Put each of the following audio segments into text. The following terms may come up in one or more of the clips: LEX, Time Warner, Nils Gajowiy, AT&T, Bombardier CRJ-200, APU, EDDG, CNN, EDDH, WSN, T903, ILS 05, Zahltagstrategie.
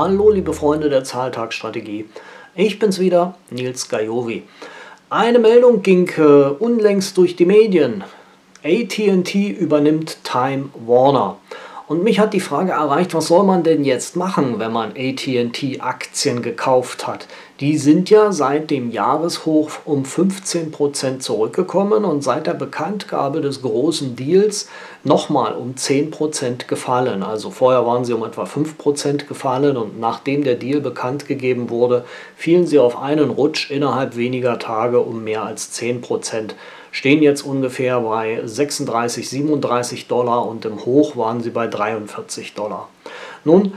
Hallo liebe Freunde der Zahltagstrategie, ich bin's wieder, Nils Gajowiy. Eine Meldung ging unlängst durch die Medien. AT&T übernimmt Time Warner. Und mich hat die Frage erreicht, was soll man denn jetzt machen, wenn man AT&T-Aktien gekauft hat? Die sind ja seit dem Jahreshoch um 15% zurückgekommen und seit der Bekanntgabe des großen Deals nochmal um 10% gefallen. Also vorher waren sie um etwa 5% gefallen und nachdem der Deal bekannt gegeben wurde, fielen sie auf einen Rutsch innerhalb weniger Tage um mehr als 10%. Stehen jetzt ungefähr bei 36, 37 $, und im Hoch waren sie bei 43 $. Nun,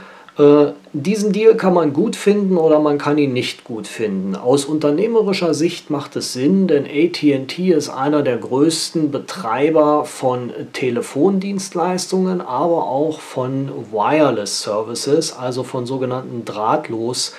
diesen Deal kann man gut finden oder man kann ihn nicht gut finden. Aus unternehmerischer Sicht macht es Sinn, denn AT&T ist einer der größten Betreiber von Telefondienstleistungen, aber auch von Wireless Services, also von sogenannten drahtlos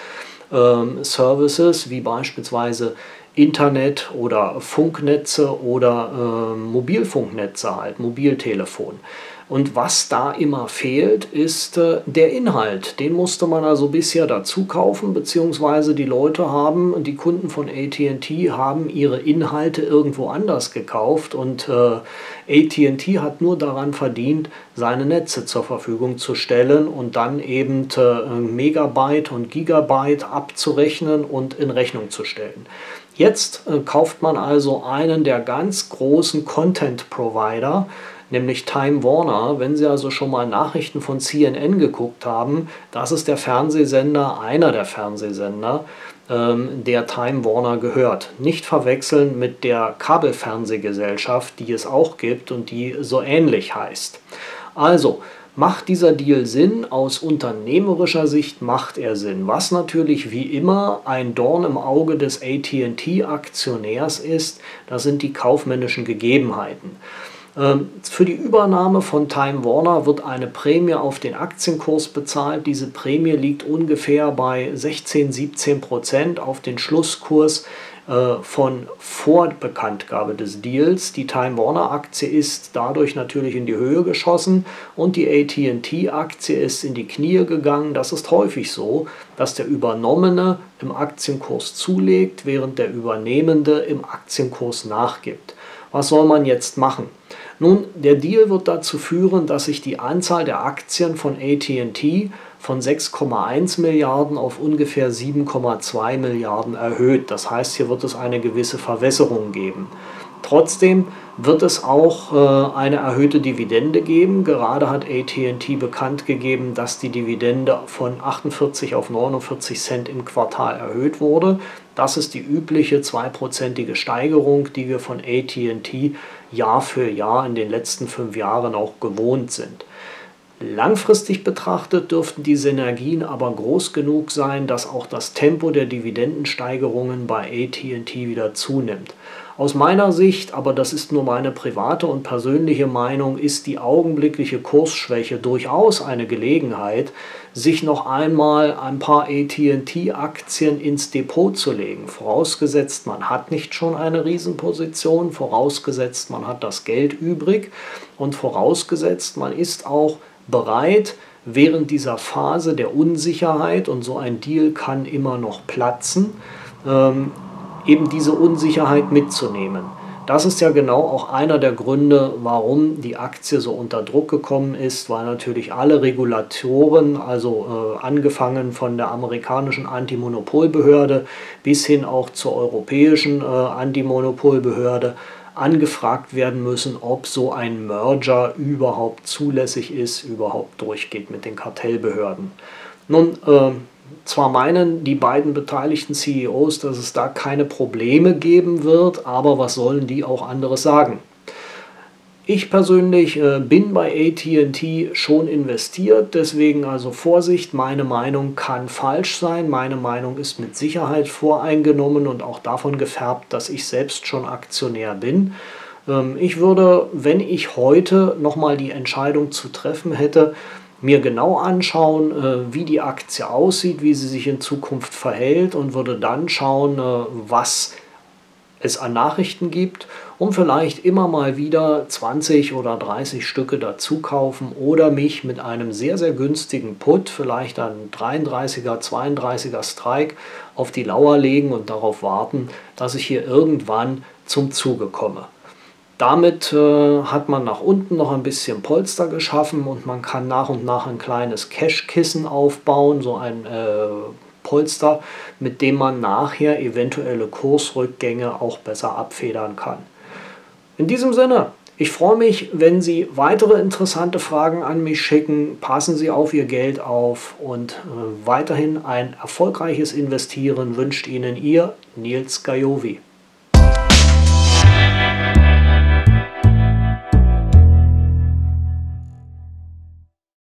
Services, wie beispielsweise Internet oder Funknetze oder Mobilfunknetze, halt Mobiltelefon. Und was da immer fehlt, ist der Inhalt. Den musste man also bisher dazu kaufen, beziehungsweise die Kunden von AT&T haben ihre Inhalte irgendwo anders gekauft und AT&T hat nur daran verdient, seine Netze zur Verfügung zu stellen und dann eben Megabyte und Gigabyte abzurechnen und in Rechnung zu stellen. Jetzt kauft man also einen der ganz großen Content-Provider, nämlich Time Warner. Wenn Sie also schon mal Nachrichten von CNN geguckt haben, das ist der Fernsehsender, einer der Fernsehsender, der Time Warner gehört. Nicht verwechseln mit der Kabelfernsehgesellschaft, die es auch gibt und die so ähnlich heißt. Also, macht dieser Deal Sinn? Aus unternehmerischer Sicht macht er Sinn. Was natürlich wie immer ein Dorn im Auge des AT&T-Aktionärs ist, das sind die kaufmännischen Gegebenheiten. Für die Übernahme von Time Warner wird eine Prämie auf den Aktienkurs bezahlt. Diese Prämie liegt ungefähr bei 16, 17% auf den Schlusskurs von vor Bekanntgabe des Deals. Die Time Warner Aktie ist dadurch natürlich in die Höhe geschossen und die AT&T Aktie ist in die Knie gegangen. Das ist häufig so, dass der Übernommene im Aktienkurs zulegt, während der Übernehmende im Aktienkurs nachgibt. Was soll man jetzt machen? Nun, der Deal wird dazu führen, dass sich die Anzahl der Aktien von AT&T von 6,1 Milliarden auf ungefähr 7,2 Milliarden erhöht. Das heißt, hier wird es eine gewisse Verwässerung geben. Trotzdem wird es auch eine erhöhte Dividende geben. Gerade hat AT&T bekannt gegeben, dass die Dividende von 48 auf 49 Cent im Quartal erhöht wurde. Das ist die übliche 2%ige Steigerung, die wir von AT&T Jahr für Jahr in den letzten 5 Jahren auch gewohnt sind. Langfristig betrachtet dürften die Synergien aber groß genug sein, dass auch das Tempo der Dividendensteigerungen bei AT&T wieder zunimmt. Aus meiner Sicht, aber das ist nur meine private und persönliche Meinung, ist die augenblickliche Kursschwäche durchaus eine Gelegenheit, sich noch einmal ein paar AT&T-Aktien ins Depot zu legen. Vorausgesetzt, man hat nicht schon eine Riesenposition, vorausgesetzt, man hat das Geld übrig und vorausgesetzt, man ist auch bereit, während dieser Phase der Unsicherheit, und so ein Deal kann immer noch platzen, eben diese Unsicherheit mitzunehmen. Das ist ja genau auch einer der Gründe, warum die Aktie so unter Druck gekommen ist, weil natürlich alle Regulatoren, also angefangen von der amerikanischen Antimonopolbehörde bis hin auch zur europäischen Antimonopolbehörde, angefragt werden müssen, ob so ein Merger überhaupt zulässig ist, überhaupt durchgeht mit den Kartellbehörden. Nun, zwar meinen die beiden beteiligten CEOs, dass es da keine Probleme geben wird, aber was sollen die auch anderes sagen? Ich persönlich bin bei AT&T schon investiert, deswegen also Vorsicht, meine Meinung kann falsch sein, meine Meinung ist mit Sicherheit voreingenommen und auch davon gefärbt, dass ich selbst schon Aktionär bin. Ich würde, wenn ich heute nochmal die Entscheidung zu treffen hätte, mir genau anschauen, wie die Aktie aussieht, wie sie sich in Zukunft verhält und würde dann schauen, was es an Nachrichten gibt und vielleicht immer mal wieder 20 oder 30 Stücke dazu kaufen oder mich mit einem sehr, sehr günstigen Put, vielleicht einen 33er, 32er Strike, auf die Lauer legen und darauf warten, dass ich hier irgendwann zum Zuge komme. Damit hat man nach unten noch ein bisschen Polster geschaffen und man kann nach und nach ein kleines Cashkissen aufbauen, so ein Polster, mit dem man nachher eventuelle Kursrückgänge auch besser abfedern kann. In diesem Sinne, ich freue mich, wenn Sie weitere interessante Fragen an mich schicken. Passen Sie auf Ihr Geld auf und weiterhin ein erfolgreiches Investieren wünscht Ihnen Ihr Nils Gajowiy.